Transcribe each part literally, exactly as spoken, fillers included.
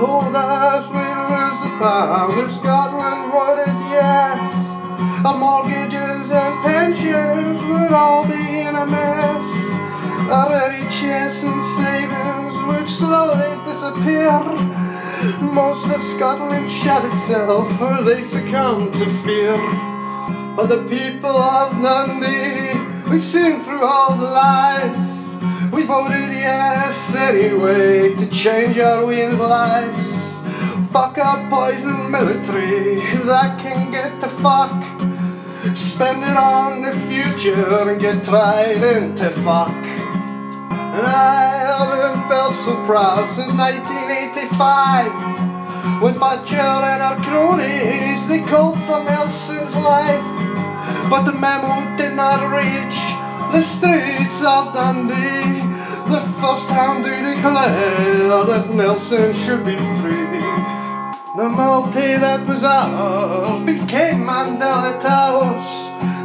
Hold us, we lose the pound. Scotland voted yes. Our mortgages and pensions would all be in a mess. Our N H S and savings would slowly disappear. Most of Scotland shut itself, for they succumbed to fear. But the people of Dundee, we sing through all the lies. We voted yes anyway to change our wins' lives. Fuck our poison military that can get the fuck. Spend it on the future and get tried into fuck. And I haven't felt so proud since nineteen eighty-five, when Thatcher and our cronies, they called for Nelson's life. But the memo did not reach the streets of Dundee, the first town to declare that Nelson should be free. The multi that was ours became Mandela Towers.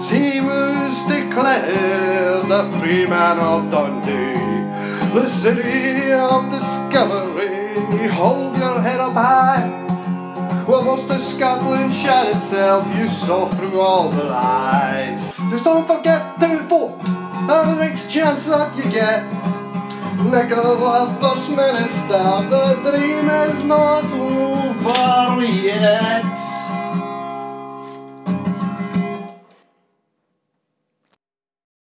He was declared the free man of Dundee, the city of discovery. Hold your head up high. Well, most of Scotland shut itself, you saw through all the lies. Just don't forget to vote the next chance that you get. Nickel of First Minister, the dream is not over yet.